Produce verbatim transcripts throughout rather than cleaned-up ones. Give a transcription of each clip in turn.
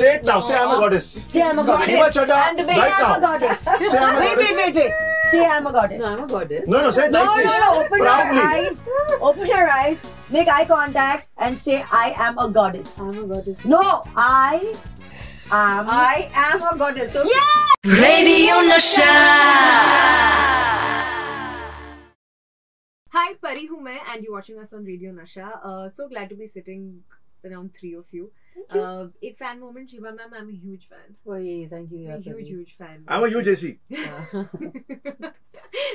Say it now. Say I'm a goddess. Say I'm a goddess. Sheeba Chaddha, right now. I'm a goddess. Say I'm a goddess. Wait, wait, wait, wait. Say I'm a goddess. No, I'm a goddess. No, no, say it nicely. No, no, no. Open your eyes. Open your eyes. Make eye contact and say I am a goddess. I'm a goddess. No, I am. I am a goddess. Okay. Yeah. Radio Nasha. Hi, Pari Hume, and you're watching us on Radio Nasha. Uh, so glad to be sitting around three of you. Thank you. Uh, a fan moment, Shiva ma'am, I'm a huge fan. Oh, yeah, thank you. I'm a huge, huge fan. I'm a huge A C.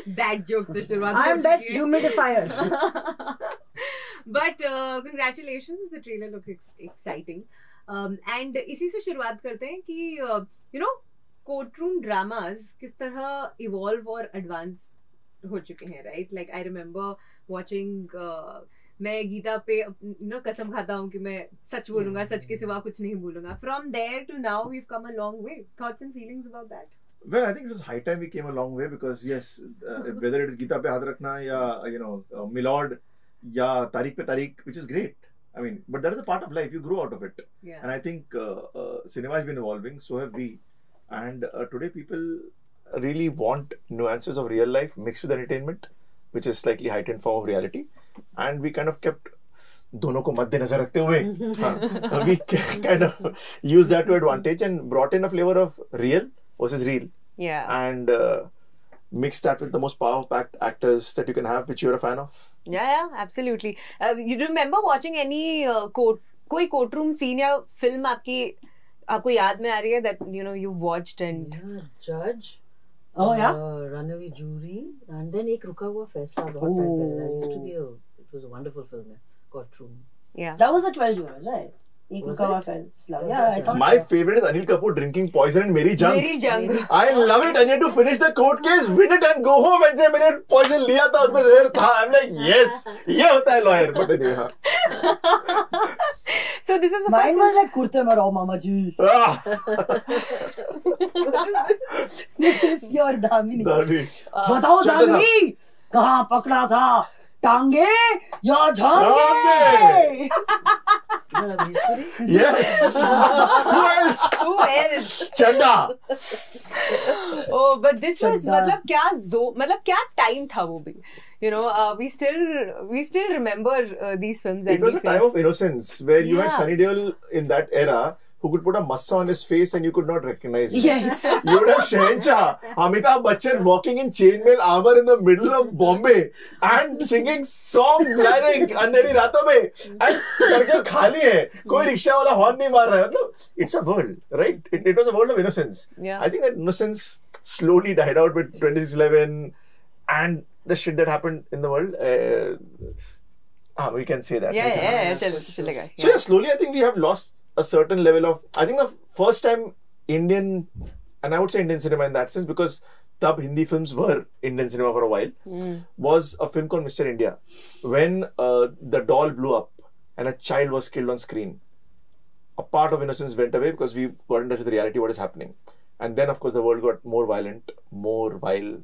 Bad joke, Sushirwad. I'm best humidifier. But uh, congratulations, the trailer looks ex exciting. Um, and इसी से शुरुआत करते हैं कि uh, you know courtroom dramas किस तरह evolve और advance हो चुके हैं, right? Like I remember watching uh, मैं गीता पे ना कसम खाता हूँ कि मैं सच बोलूँगा, सच के सिवा कुछ नहीं बोलूँगा. From there to now, we've come a long way. Thoughts and feelings about that? Well, I think it was high time we came a long way because yes, uh, whether it is Gita Pe Hadh Rakhna या you know uh, Milord या Tariq Pe Tariq, which is great. I mean, but that is a part of life. You grow out of it. Yeah. And I think uh, uh, cinema has been evolving. So have we. And uh, today people really want nuances of real life mixed with entertainment, which is slightly heightened form of reality, and we kind of kept dono ko madde nazar rakhte hue we kind of used that to advantage and brought in a flavor of real versus real, yeah, and uh, mixed that with the most power-packed actors that you can have, which you're a fan of. Yeah, yeah, absolutely. Uh, you remember watching any uh, court, koi courtroom scene ya film aapki aapko yaad mein aa rahi hai that you know you watched? And yeah, Judge. Oh yeah, uh, Runaway Jury, and then Ek Ruka Hua Faisla. It used to be a, it was a wonderful film, yeah. Courtroom. Yeah, that was a twelve jurors, right? Ek Ruka Hua Faisla. Yeah, I thought. My favorite is Anil Kapoor drinking poison and Meri Jung. Meri Jung. I love it. I need to finish the court case, win it, and go home and say, "I had poison liya tha, usme zehar tha." I'm like, yes, ये होता है lawyer, but anyway. So this is mine was like Kurta Maro Mamaji. This is your Damini. Damini. बताओ Damini कहाँ पकड़ा था? टांगे या झांगे? Yes. Who else? Who else? Chaddha. Oh, but this Chaddha was मतलब क्या जो मतलब क्या time था वो भी. You know, uh, we still we still remember uh, these films. It and was a time of innocence where you yeah. had Sunny Deol in that era who could put a massa on his face and you could not recognize him. Yes. You would have Shahencha, Amitabh Bachchan walking in chainmail armor in the middle of Bombay and singing song blaring andheri raaton mein and sarkar khali hai, koi rickshaw wala horn nahi maar raha hai. It's a world, right? It, it was a world of innocence. Yeah. I think that innocence slowly died out with twenty six eleven and the shit that happened in the world. Uh, ah, we can say that. Yeah, yeah, yeah, yeah. Chalo, chale ga. So yeah, slowly I think we have lost a certain level of, I think the first time Indian, and I would say Indian cinema in that sense, because tab Hindi films were Indian cinema for a while, mm. was a film called Mister India, when uh, the doll blew up and a child was killed on screen. A part of innocence went away because we got in touch with reality, what is happening. And then of course the world got more violent, more vile,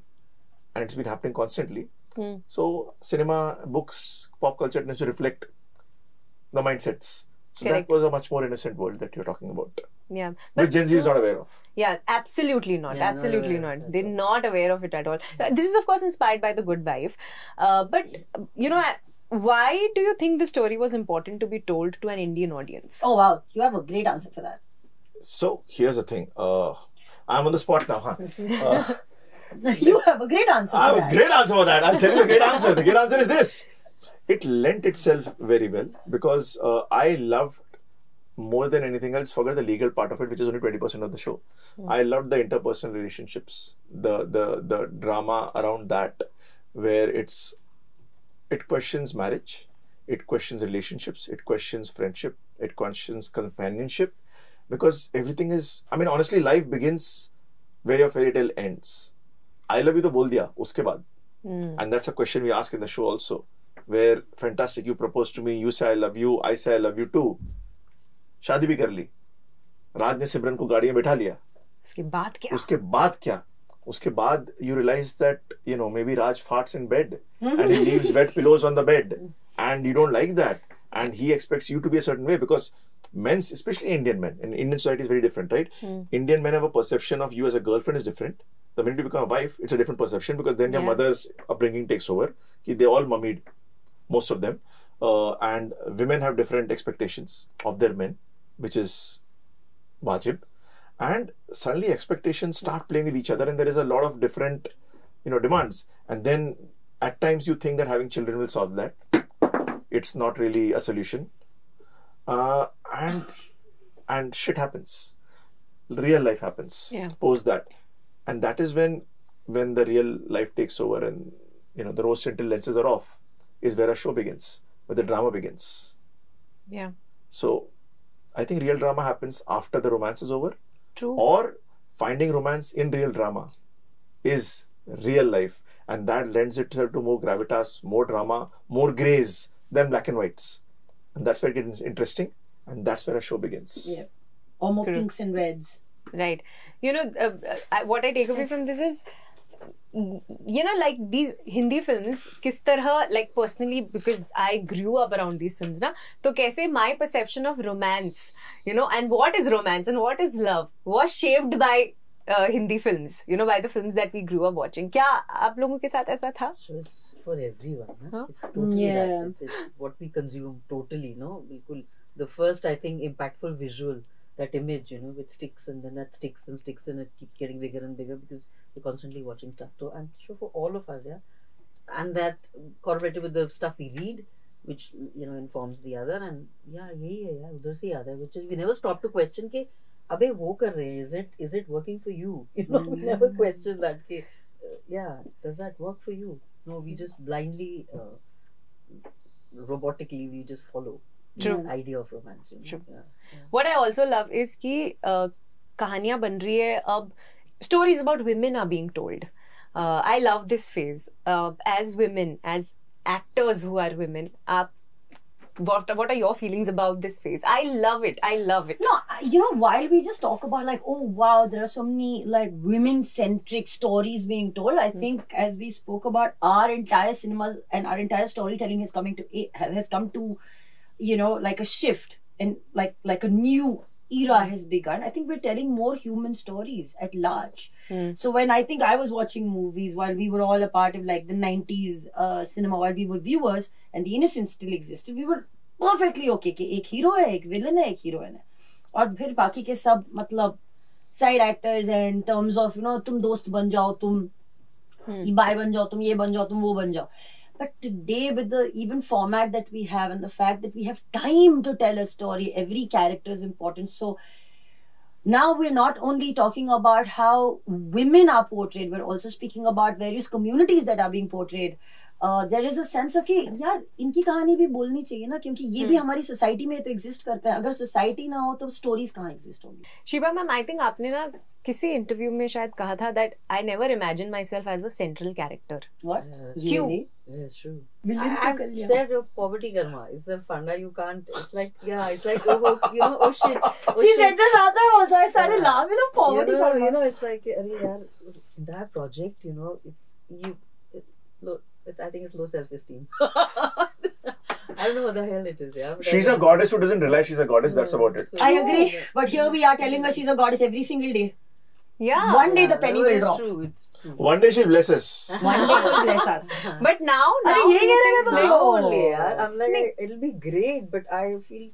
and it's been happening constantly. Mm. So cinema, books, pop culture needs to reflect the mindsets. So correct. That was a much more innocent world that you're talking about. Yeah. But which Gen Z is not aware of. Yeah, absolutely not. Yeah, absolutely not. not. They're not aware of it at all. This is of course inspired by The Good Wife. Uh, but, you know, why do you think the story was important to be told to an Indian audience? Oh, wow. You have a great answer for that. So, here's the thing. Uh, I'm on the spot now, huh? Uh, you have a great answer for that. I have a great answer for that. I'll tell you the great answer. The great answer is this. It lent itself very well because uh, I loved more than anything else, forget the legal part of it, which is only twenty percent of the show. Mm. I loved the interpersonal relationships, the, the, the drama around that, where it's, it questions marriage, it questions relationships, it questions friendship, it questions companionship, because everything is, I mean, honestly, life begins where your fairy tale ends. I love you to bol diya, uske baad. Mm. And that's a question we ask in the show also. Where fantastic, you propose to me, you say I love you, I say I love you too. शादी भी कर ली, राज ने सिमरन को गाड़ी में बैठा लिया. उसके बाद क्या? उसके बाद क्या? उसके बाद you realize that you know maybe Raj farts in bed and he leaves wet pillows on the bed and you don't like that and he expects you to be a certain way because men's, especially Indian men, and Indian society is very different, right? Mm. Indian men have a perception of you as a girlfriend is different. The minute you become a wife, it's a different perception, because then yeah. your mother's upbringing takes over. They're all mummied, most of them. Uh, and women have different expectations of their men, which is wajib. And suddenly expectations start playing with each other, and there is a lot of different, you know, demands. And then at times you think that having children will solve that. It's not really a solution. Uh, and and shit happens. Real life happens. Yeah. Post that. And that is when when the real life takes over, and you know the rose tinted lenses are off, is where a show begins, where the drama begins. Yeah. So I think real drama happens after the romance is over. True. Or finding romance in real drama is real life, and that lends itself to more gravitas, more drama, more grays than black and whites. And that's where it gets interesting, and that's where a show begins. Yeah. Or more True. Pinks and reds. Right. You know, uh, I, what I take away from this is, you know, like these Hindi films, kis tarha, like personally, because I grew up around these films, na, to kaise my perception of romance, you know, and what is romance and what is love was shaped by uh, Hindi films, you know, by the films that we grew up watching. Kya aap logon ke saath aisa tha? Sure. For everyone, huh? It's totally yeah. that. It's, it's what we consume totally, no? Bilkul. The first, I think, impactful visual, that image, you know, which sticks, and then that sticks and sticks, and it keeps getting bigger and bigger because you're constantly watching stuff. So I'm sure for all of us, yeah. And that correlated with the stuff we read, which, you know, informs the other, and yeah, yeah, yeah, yeah, udhar se aata hai, which is we never stop to question ke, abe wo kar rahe hai, is it is it working for you? You know, we never question that. Ke, uh, yeah, does that work for you? No, we just blindly, uh, robotically, we just follow True. The idea of romance. You know? True. Yeah. Yeah. What I also love is ki uh, kahaniyan ban rahi hai ab, stories about women are being told. Uh, I love this phase. Uh, as women, as actors who are women, aap, what, what are your feelings about this phase? I love it. I love it. No, you know, while we just talk about like, oh wow, there are so many like women-centric stories being told. I mm. think as we spoke about, our entire cinemas and our entire storytelling is coming to has come to, you know, like a shift, and like like a new era has begun. I think we're telling more human stories at large. Mm. So when I think I was watching movies while we were all a part of like the nineties uh, cinema, while we were viewers and the innocence still existed, we were perfectly okay. कि एक hero है, एक villain है, एक heroine है, और फिर बाकी के सब मतलब side actors and terms of, you know, तुम दोस्त बन जाओ, तुम ये भाई बन जाओ, तुम ये बन जाओ, तुम वो बन जाओ. But today, with the even format that we have and the fact that we have time to tell a story, every character is important. So now we're not only talking about how women are portrayed, we're also speaking about various communities that are being portrayed. Uh, there is a sense of, okay, yaar, inki kahani bhi bolni chahiye na, kyunki ye bhi hamari society mein to exist karta hai. Agar society na ho, to stories kahan exist hongi? Sheeba ma'am, I think aapne na kisi interview mein shayad kaha tha that I never imagined myself as a central character. What? You? Yeah, yes, true. I, I've said your poverty karma. It's a funda. You can't. It's like, yeah, it's like, oh, you know, oh shit. Oh, she shit. Said that last time also. I started laughing at poverty karma. You know, you know, it's like, yaar, that project, you know, it's, you, it, look, It's, I think it's low self-esteem. I don't know what the hell it is. Yeah, she's a goddess who doesn't realize she's a goddess. No, that's about it. I agree. But here we are telling her she's a goddess every single day. Yeah. One day the penny no, will drop. True, it's true. One day she'll bless us. One day she'll bless us. But now, now I'm like, it'll be great. But I feel,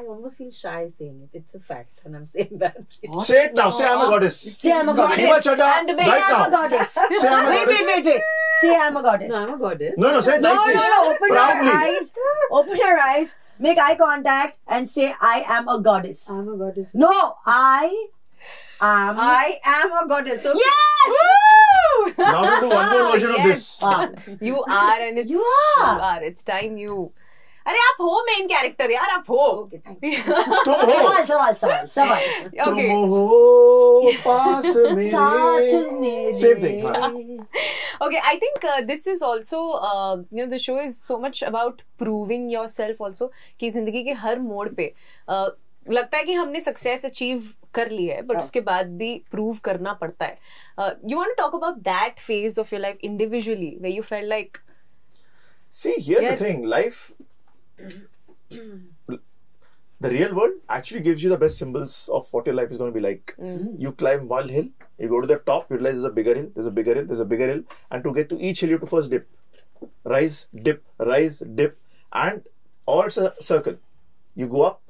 I almost feel shy saying it. It's a fact, and I'm saying that. What? Say it now. Say I'm a goddess. Say I'm a goddess. Sheeba Chaddha. I'm the baby. Right I'm now. A goddess. Say I'm a goddess. Wait, wait, wait, wait. Say I'm a goddess. No, I'm a goddess. No, no, say it nicely. No, no, no. Open Proudly. your eyes. Open your eyes. Make eye contact and say I am a goddess. I'm a goddess. No, I am. I am a goddess. Okay. Yes. Woo! Now we'll do one more version yes. of this. You are, and it's you are. You are. It's time you. अरे आप हो main character यार आप हो तुम हो सवाल सवाल सवाल सवाल तुम हो पास में साथ में same thing Okay, I think uh, this is also, uh, you know, the show is so much about proving yourself also कि जिंदगी के हर मोड़ पे uh, लगता है कि हमने success achieve कर ली है but yeah. उसके बाद भी prove करना पड़ता है. Uh, you want to talk about that phase of your life individually where you felt like See, here's yeah. the thing, life the real world actually gives you the best symbols of what your life is going to be like. Mm-hmm. You climb one hill, you go to the top, you realize there's a bigger hill, there's a bigger hill, there's a bigger hill, and to get to each hill you have to first dip. Rise, dip, rise, dip, and all it's a circle. You go up.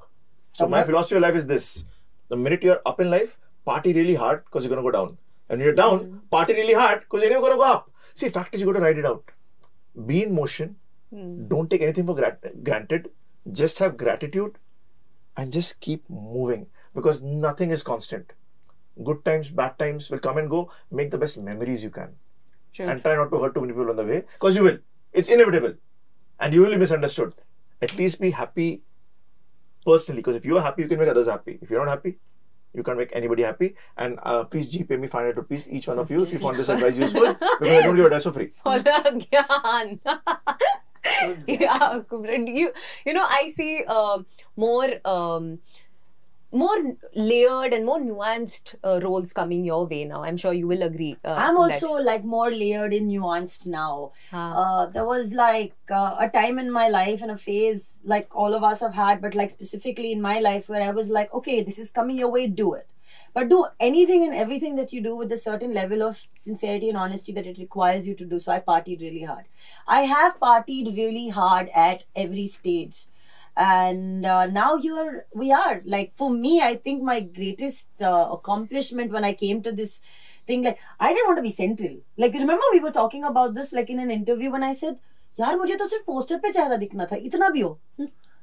So I'm my not... philosophy of life is this. The minute you're up in life, party really hard because you're going to go down. And when you're down, mm-hmm. party really hard because you're never going to go up. See, fact is you got to ride it out. Be in motion. Mm. Don't take anything for grat- granted. Just have gratitude and just keep moving, because nothing is constant. Good times, bad times will come and go. Make the best memories you can. Sure. And try not to hurt too many people on the way, because you will. It's inevitable. And you will be misunderstood. At least be happy personally, because if you are happy, you can make others happy. If you're not happy, you can't make anybody happy. And uh, please G pay me five hundred rupees each one of you if you found this advice useful, because I don't give advice for free. Yeah, Kubbra. You, you know, I see uh, more um, more layered and more nuanced uh, roles coming your way now. I'm sure you will agree. Uh, I'm also that. like more layered and nuanced now. Huh. Uh, there was like uh, a time in my life and a phase like all of us have had, but like specifically in my life where I was like, okay, this is coming your way, do it. But do anything and everything that you do with a certain level of sincerity and honesty that it requires you to do. So I partied really hard. I have partied really hard at every stage. And uh, now you're, we are. Like for me, I think my greatest uh, accomplishment when I came to this thing, like I didn't want to be central. Like remember we were talking about this like in an interview when I said, yaar mujhe to sirf poster pe chehra dikhna tha, itna bhi ho.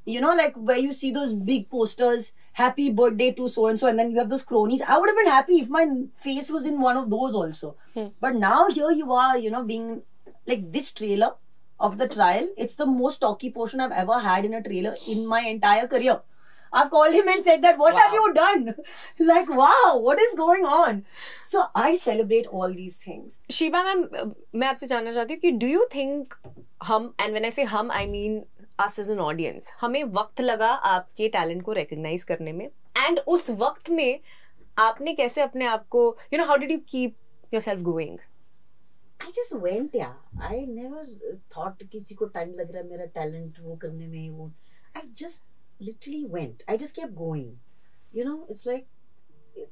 You know, like where you see those big posters, happy birthday to so-and-so, and then you have those cronies. I would have been happy if my face was in one of those also. Hmm. But now here you are, you know, being like this trailer of the trial. It's the most talky portion I've ever had in a trailer in my entire career. I've called him and said that, what wow. have you done? Like, wow, what is going on? So I celebrate all these things. Sheeba ma'am, I want to ask you, do you think hum, and when I say hum, I mean us as an audience, हमें वक्त लगा आपके talent को recognize करने में, and उस वक्त में आपने कैसे अपने आप को, you know, how did you keep yourself going? I just went, yeah. I never thought किसी को time लग रहा है मेरा talent वो करने में वो. I just literally went. I just kept going. You know, it's like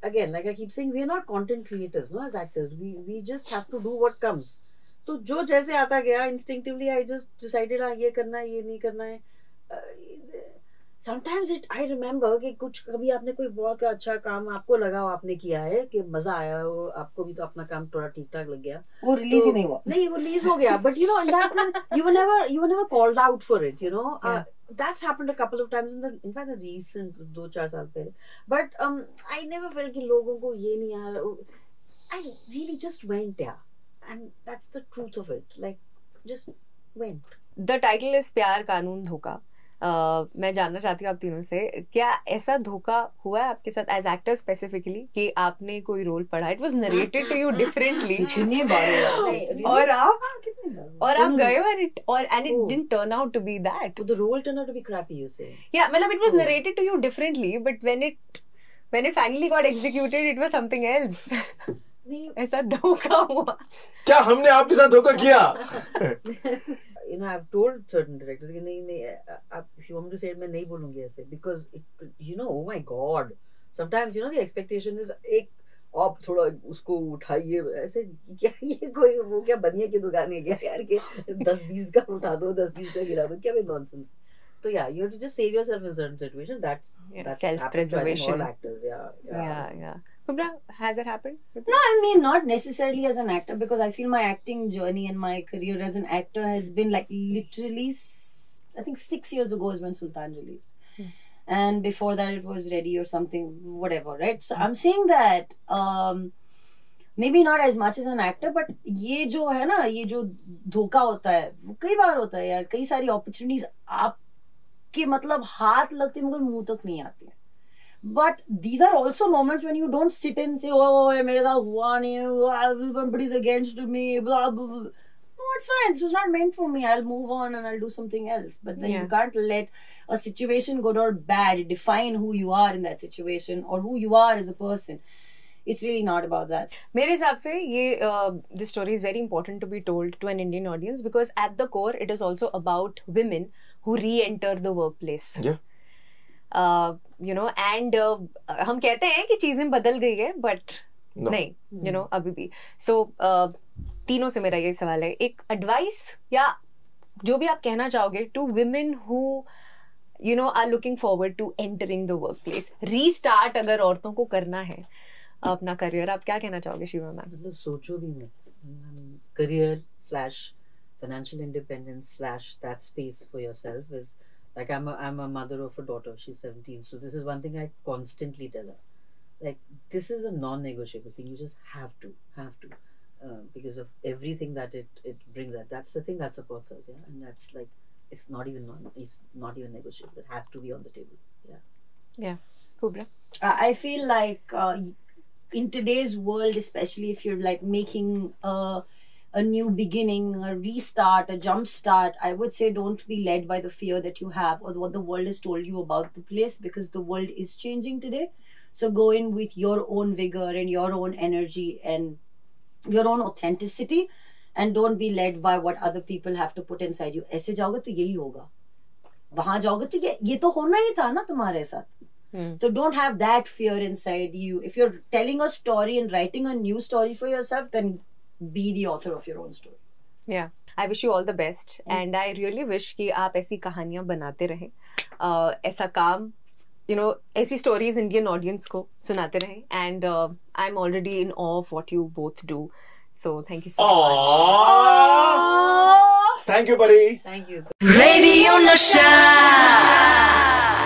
again, like I keep saying, we are not content creators, no, as actors. We we just have to do what comes. तो जो जैसे आता गया, instinctively I just decided हाँ ये करना है ये नहीं करना है. Sometimes it I remember कि कुछ कभी आपने कोई बहुत अच्छा काम आपको लगा हो आपने किया है कि मजा आया हो आपको भी तो अपना काम थोड़ा ठीक ठाक लग गया. वो release ही नहीं हुआ. नहीं वो release हो गया. But you know, and that time you were never you were never called out for it. You know, uh, that's happened a couple of times in the in fact the recent दो चार साल पहले. But um I never felt कि लोगों को ये नहीं आया. I really just went yeah. And that's the truth of it. Like, just went. The title is Pyar Kanun Dhoka. Uh, मैं जानना चाहती हूँ आप तीनों से क्या ऐसा धोखा हुआ है आपके साथ as actor specifically कि आपने कोई रोल पढ़ा it was narrated to you differently कितने बार और आप और आप गए और it or and it didn't turn out to be that the role turned out to be crappy you say yeah मतलब it was narrated to you differently but when it when it finally got executed it was something else. ऐसा धोखा हुआ क्या हमने आपके साथ धोखा किया? You know, I've told certain directors कि नहीं नहीं if you want to say it मैं नहीं बोलूँगी ऐसे because it, you know, oh my God, sometimes you know the expectation is एक आप थोड़ा उसको उठाइए ऐसे क्या ये कोई वो क्या बनिया की दुकान है क्या यार के दस बीस का उठा दो दस बीस का गिरा दो क्या भी nonsense. So yeah, you have to just save yourself in certain situations. That's, yeah, that's self-preservation. All actors, yeah, yeah, yeah. yeah. Kubbra, has it happened? No, I mean not necessarily as an actor, because I feel my acting journey and my career as an actor has been like literally, I think six years ago is when Sultan released, hmm. and before that it was Ready or something, whatever, right? So hmm. I'm saying that. Um, Maybe not as much as an actor, but ये जो है ना ये जो धोखा होता है वो कई बार होता है यार कई सारी opportunities आप कि मतलब हाथ लगते मगर मुंह तक नहीं आती है. But these are also moments when you don't sit and say, oh, मेरे साथ हुआ नहीं, everybody's against me, blah, blah, blah. No, it's fine. This was not meant for me. I'll move on and I'll do something else. But then yeah. you can't let a situation, good or bad, define who you are in that situation or who you are as a person. It's really not about that. मेरे हिसाब से ये uh, this story is very important to be told to an Indian audience because at the core it is also about women who re-enter the workplace. Yeah. You know and हम कहते हैं कि चीजें बदल गई है बट no. नहीं you hmm. No you know, अभी भी सो so, uh, तीनों से मेरा ये सवाल है, एक एडवाइस या जो भी आप कहना चाहोगे to women who you know are looking forward to entering the work place, restart अगर औरतों को करना है अपना करियर, आप क्या कहना चाहोगे शिवा मैम? मतलब सोचो भी मत, career slash financial independence slash that space for yourself is like I'm a, I'm a mother of a daughter, she's seventeen, so this is one thing I constantly tell her, like this is a non-negotiable thing, you just have to have to uh, because of everything that it it brings, that that's the thing that supports us, yeah, and that's like it's not even non it's not even negotiable, it has to be on the table. Yeah, yeah. Kubbra, uh, I feel like uh, in today's world, especially if you're like making a a new beginning, a restart, a jump start, I would say don't be led by the fear that you have or what the world has told you about the place, because the world is changing today. So go in with your own vigor and your own energy and your own authenticity, and don't be led by what other people have to put inside you. ऐसे जाओगे तो यही होगा, वहाँ जाओगे तो ये ये तो होना ही था ना तुम्हारे साथ. Mm. So don't have that fear inside you. If you're telling a story and writing a new story for yourself, then be the author of your own story. Yeah, I wish you all the best, mm. and I really wish कि आप ऐसी कहानियाँ बनाते रहें, uh, ऐसा काम, you know, ऐसी stories Indian audience को सुनाते रहें, and uh, I'm already in awe of what you both do, so thank you so Aww. much. Aww. Thank you, Pari. Thank you. Radio Nasha.